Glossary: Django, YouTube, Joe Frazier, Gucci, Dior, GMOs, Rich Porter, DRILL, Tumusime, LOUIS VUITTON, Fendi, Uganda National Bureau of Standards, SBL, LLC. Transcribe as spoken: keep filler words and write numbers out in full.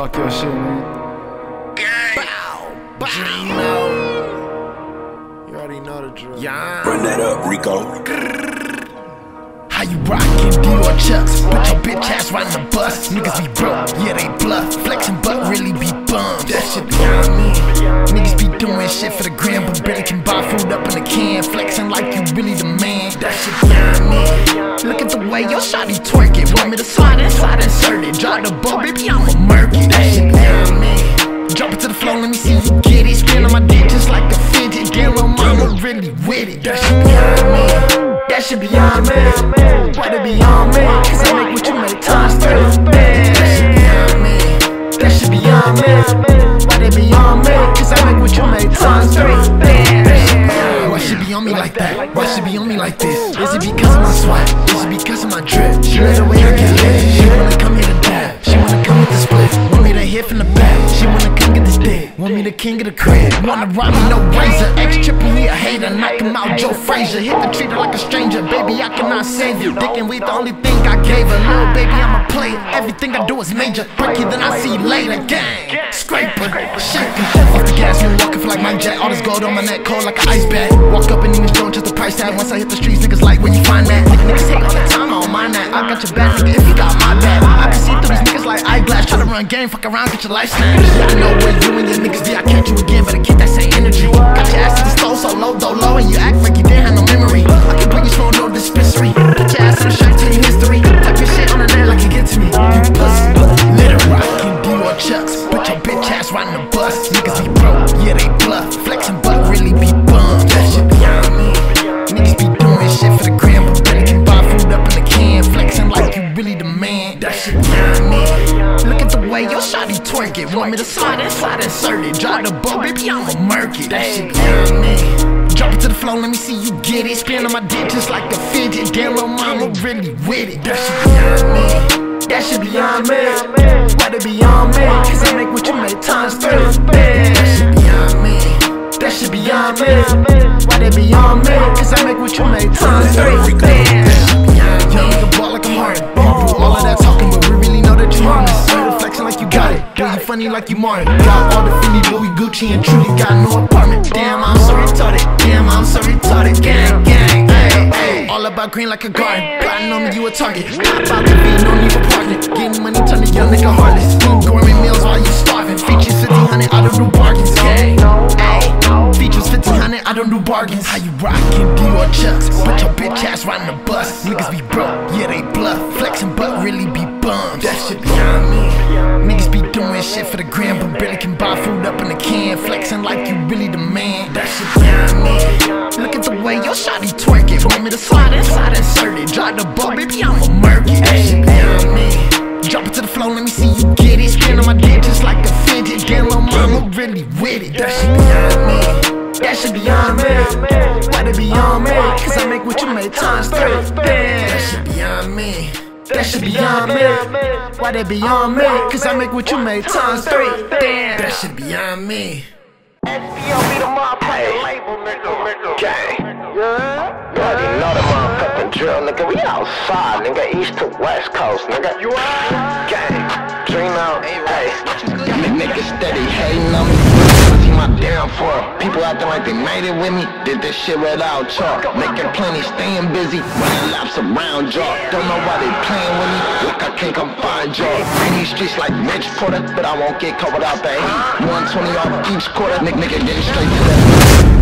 Talk your shit, man. Bow, bow. You already know the drill. Yeah. Run that up, Rico. How you rockin' Dior chucks? Put your bitch ass right in the bus. Niggas be broke, yeah they bluff. Flexin' but really be bums. That shit beyond me. Niggas be doing shit for the gram, but barely can buy food up in a can. Flexin' like you really the man. That shit beyond me. Look at the way your shawty twerkin'. Want me to slide inside, insert it. Drive the boat, baby, I'ma murk it. That shit beyond me. Jump it to the floor, let me see you get it. Spin on my dick just like a fidget. Damn, my mama really with it. That shit beyond me. That should be on me. Why to be on me? Cause I make what you make times thirty. That should be on me. That should be on me. Why to be on me? Cause I make what you make times thirty. Why should be on me like that? Why should be on me like this? Is it because of my swag? Is it because of my drip? She let the way I get lit. She wanna come here to dab. She wanna come with the split. Want me to hit from the back. She wanna come get this dick. Want me the king of the crib. Wanna rob me no razor. Ex-triple E a hater. Knock him out, Joe Frazier. Hit the treater like a stranger. Baby, I cannot save you. Dick and weed the only thing I gave her. Little baby, I'm a player. Everything I do is major. Break you, then I see you later. Gang, scraper, shaker. Off the gas, me walking for like my jet. All this gold on my neck, cold like an ice bag. Walk up and even throw just the price tag. Once I hit the streets, niggas like when you find that. Niggas hate all the time, I don't mind that. I got your back, nigga, if you got my back. I can see through these niggas like eyeglass. Try to run game, fuck around, get your life snapped. I know where you and your niggas be, I catch you again, but I keep that same energy. Got your ass in the stove, so low, though low, and you act like you didn't have no memory. I can bring you slow, no dispensary. Put your ass in the shack, tell you history. Type your shit on the net like you get to me. You pussy, literally. Rockin' Dior chucks, put your bitch ass right in the bus. Niggas be broke, yeah they bluff. Flexin' but really be bums. That shit beyond me. Niggas be doing shit for the gram, but really can buy food up in the can. Flexin' like you really the man. That shit beyond me. Look at the way your shawty twerk it. Want me to slide inside, insert it. Drive the boat, baby, I'ma murk it. That shit beyond me. Drop it to the floor, let me see you get it. Spin on my dick just like a fidget. Damn, little mama really with it. That shit beyond me. That shit beyond me. Why to be on me? Cause I make what you make times thirty. That shit beyond me. That shit beyond me. Why to be on me? Cause I make what you make times thirty. That shit beyond me. Funny like you Martin. Got all the Fendi, Louis, Gucci, and truly got no apartment. Damn, I'm so retarded. Damn, I'm so retarded. Gang, gang, ay, ay. All about green like a garden. Plotting on me, you a target. Not about to be, no need for partner. Getting money, turn a young nigga heartless. Eat gourmet meals while you starving. Features fifteen hundred, I don't do bargains. Gang, ay. Features fifteen hundred, I don't do bargains. How you rockin' Dior chucks? Put your bitch ass right in the bus. Niggas be broke, yeah they bluff. Flexin' but really be bums. That shit beyond me. Niggas be doing shit for the gram, but barely can buy food up in the can. Flexing like you really the man. That shit beyond me. Look at the way your shawty twerk it. Want me to slide inside, insert it. Drive the boat, baby, I'ma murk it. That shit beyond me. Drop it to the floor, let me see you get it. Spin on my dick just like a fidget. Damn, little mama really with it. That shit beyond me. That shit beyond me. Why to be on me? Cause I make what you make times thirty. That shit beyond me. That shit beyond me. Why they beyond me? Cause I make what you make times three. Damn. That shit beyond me. S B L be the motherfucking label, nigga. Gang. Yeah. You already know the motherfucking drill, nigga. We outside, nigga. East to west coast, nigga. You are? Gang. Dream out. Hey. Got me niggas steady hating on me. My damn for people acting like they made it with me. Did this shit without y'all. Making plenty, staying busy. Running laps around y'all. Don't know why they playing with me. Look, I can't come find y'all. In these streets like Rich Porter, but I won't get caught without the heat. one twenty off each quarter. Nick, nigga, getting straight to that.